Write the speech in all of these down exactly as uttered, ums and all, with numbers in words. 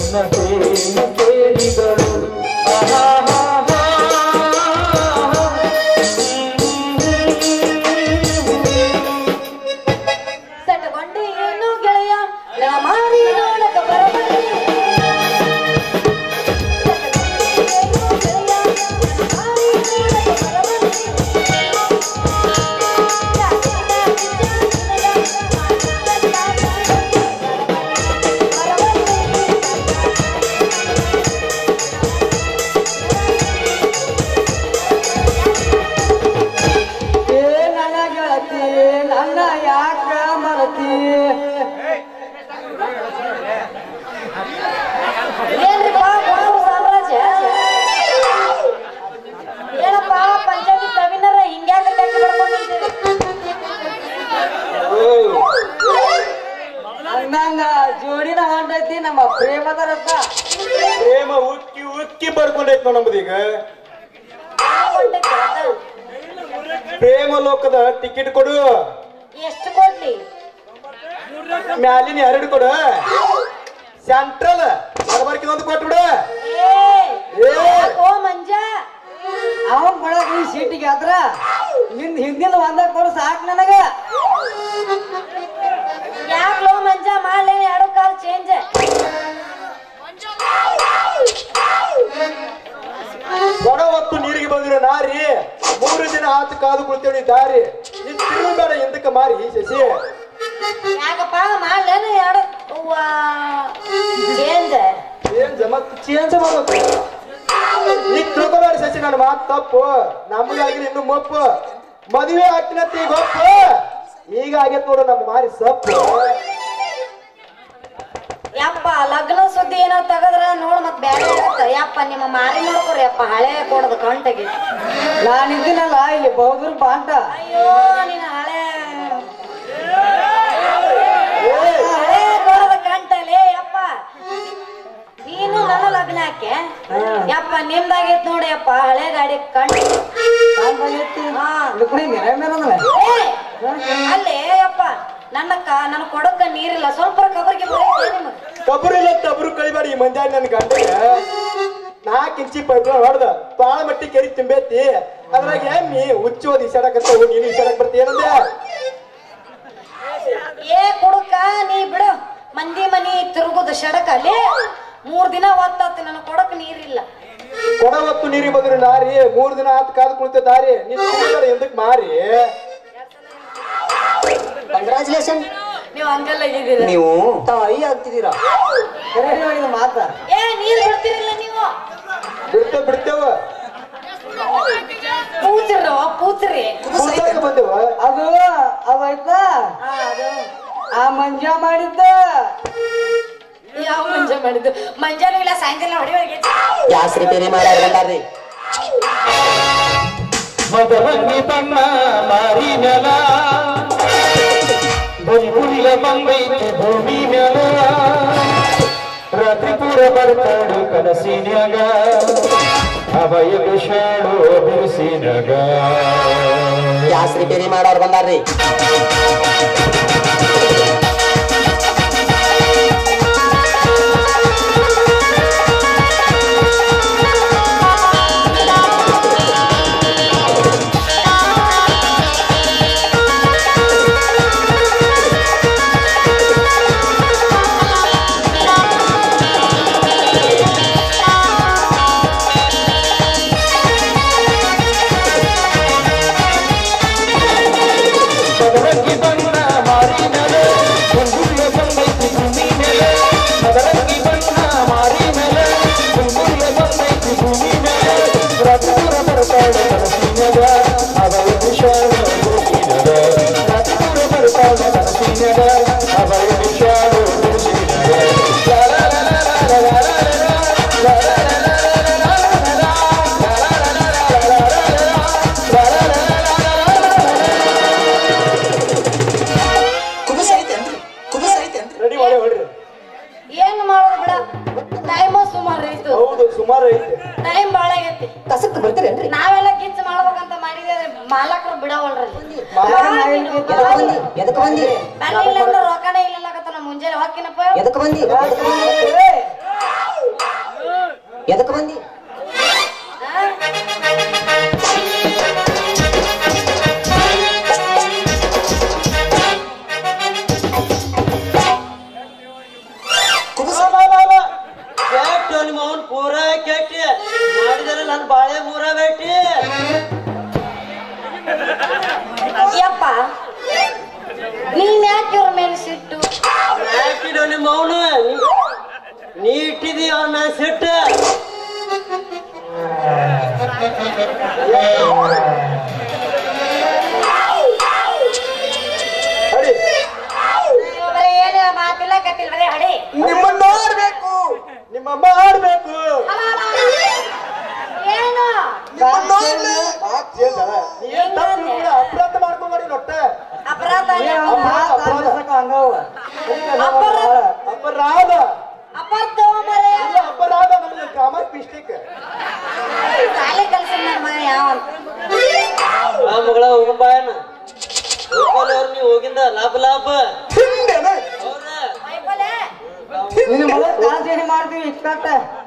I'm ಯಾಕ ಮರತಿ ಏನ್ರಿಪ್ಪ ಕುಟುಂಬ ಸಾಮ್ರಾಜ್ಯ ಏನಪ್ಪ ಪಂಚಾಯತಿ ಕವಿನರ ಹಿಂಗ್ಯಾಕ ತೆಗೆದು ಬರ್ಕೊಂಡಿದ್ದೀರಿ ಅಂದಂಗ ಜೋಡಿನ ಹಾಂಡೈತಿ ನಮ್ಮ ಪ್ರೇಮದರಪ್ಪ ಪ್ರೇಮ ಉಕ್ಕಿ ಉಕ್ಕಿ ಬರ್ಕೊಂಡೈತಿ ನಮ್ಮದೀಗ ಪ್ರೇಮ ಲೋಕದ ಟಿಕೆಟ್ ಕೊಡು ಎಷ್ಟು ಕೊಡ್ಲಿ ಮ್ಯಾಲಿನ ಎರಡು ಕೊಡು ಸೆಂಟ್ರಲ್ ಬರಬರ್ಕಿ ಒಂದು ಕೊಟ್ಟು ಬಿಡು ಏ ಓ ಮಂಜ ಅವನ್ ಬಡಗಿ ಸೀಟಿಗೆ ಆದ್ರ ನಿನ್ನ ಹಿಂದಿನ ಒಂದ ಕೊಡು ಸಾಕು ನನಗ ಯಾಕೆ ಲೋ ಮಂಜ ಮಾಡ್ಲೇ ಎರಡು ಕಾಲ್ ಚೇಂಜ್ ಮಂಜ ಕೊಡ ಒತ್ತು ನೀರಿಗೆ ಬಂದಿರೋ ನಾರಿ ಮೂರು ದಿನ ಆತ ಕಾದು ಕುಳಿತೇಳಿ ದಾರಿ ನಿನ್ ತಿರುಳು ಬೇಡ ಎಂದಕ್ಕೆ ಮಾರಿ ಶಶಿ ಯಾಕಪ್ಪ ಮಾಡ್ಲೇನು ಎರಡು ಚೇಂಜ ಚೇಂಜ ಮತ್ತೆ ಚೇಂಜ ಮಾಡೋದು ನೀ ತಿಳ್ಕೊಬೇಡ ಶಶಿ ನನ್ನ ಮಾತು ತಪ್ಪು ನಮಗಾಗಿನ ಇನ್ನು ಮಪ್ಪು ಮದುವೆ ಆಗ್ತಿನತ್ತ ಈಗ ಒಪ್ಪು ಈಗ ಆಗೈತೆ ನೋಡು ನಮ್ಮ ಮಾರಿ ಸಪ್ಪು ಯಪ್ಪ ಲಗ್ನ ಸುದ್ದಿ ಏನೋ ತೆಗದ್ರ ನೋಡ್ ಮತ್ ಬ್ಯಾಡ ಆಗತ್ತ ಯಪ್ಪ ನಿಮ್ಮ ಮಾರಿ ನೋಡ್ಕೊರಿ ಯಪ್ಪ ಹಳೆ ಕೊಡದ ಕಂಟಗೆ ನಾನಿದ್ದೀನಲ್ಲ ಇಲ್ಲಿ ಬಹುದೂರು ಬಾಂಟ ಅಯ್ಯೋ ನೀನ್ ಹಳೆ ಹಳೆ ಕೊಡದ ಕಂಟಲೇ ಯಪ್ಪ ನೀನು ನನ್ನ ಲಗ್ನಕ್ಕೆ ಯಪ್ಪ ನಿಮ್ದಾಗೈತ್ ನೋಡಿ ಯಪ್ಪ ಹಳೆ ಗಾಡಿ ಕಂಟ ಅಲ್ಲೇ ಯಪ್ಪ ನನ್ನ ನನ್ ಕೊಡಕ್ಕ ನೀರಿಲ್ಲ ಸ್ವಲ್ಪ ಕಬರ್ಗೆ ಕಬ್ಬರು ಇಲ್ಲ ಕಬ್ಬರು ಕಳಿಬೇಡ ಈ ಮಂಜಾಡಿ ನನ್ ಗಂಟೆ ನಾಲ್ಕು ಇಂಚಿ ಪೈಪ್ ಹೊಡೆದ ಬಾಳ ಮಟ್ಟಿ ಕೆರಿ ತುಂಬೈತಿ ಅದ್ರಾಗ ಎಮ್ಮಿ ಹುಚ್ಚೋದ್ ಇಸಾಡಕತ್ತ ಹೋಗಿ ನೀನು ಇಸಾಡಕ್ ಬರ್ತಿ ಏನಂದೆ ಏ ಕುಡುಕ ನೀ ಬಿಡು ಮಂದಿ ಮನಿ ತಿರುಗುದು ಶಡಕ ಅಲ್ಲಿ ಮೂರ್ ದಿನ ಒತ್ತಾತಿ ನನ್ ಕೊಡಕ್ ನೀರಿಲ್ಲ ಕೊಡ ಹೊತ್ತು ನೀರಿಗೆ ಬಂದ್ರು ನಾರಿ ಮೂರ್ ದಿನ ಆತ್ ಕಾದು ಕುಳಿತ ದಾರಿ ನೀನ್ ಎಂದಕ್ ಮಾರಿ ಕಂಗ್ರಾಚುಲೇಷನ್ ನೀವು ಅಂಗಲ್ ಆಗಿದ್ದೀರಾ ನೀವು ತಾಯಿ ಆಗ್ತಿದ್ದೀರಾ ಕರೆಕ್ಟ್ ಆಗಿ ಮಾತಾ ಏ ನೀರು ಬಿಡ್ತಿರಲ್ಲ ನೀವು ಬಿಡ್ತೇ ಬಿಡ್ತೇವ ಪೂಜರೋ ಪೂಜರಿ ಪೂಜಕ್ಕೆ ಬಂದೆವ ಅದು ಅವಾಯ್ತಾ ಆ ಅದು ಆ ಮಂಜ ಮಾಡಿದ್ದ ಯಾವ ಮಂಜ ಮಾಡಿದ್ದು ಮಂಜಾನು ಇಲ್ಲ ಸಾಯಂಕಾಲ ಹೊಡಿವರಿಗೆ ಗ್ಯಾಸ್ ರಿಪೇರಿ ಮಾಡಾರ ಬಂದಾರಿ ಮದವನ್ನಿ ತನ್ನ ಮಾರಿನಲ ಬುಲ್ಬುಲ ಬಂದೈತಿ ಭೂಮಿ ಮ್ಯಾಲ ರಾತ್ರಿ ಪೂರ ಬರ್ತಾಳು ಕನಸಿನ್ಯಾಗ ಅವಯಗ ಶಾಡೋ ಬಿರುಸಿನಾಗ ಗ್ಯಾಸ್ ರಿಪೇರಿ ಮಾಡೋರು ಬಂದಾರ್ರಿ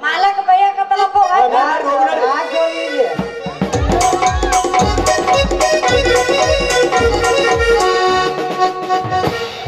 مالك بيا كتلفو.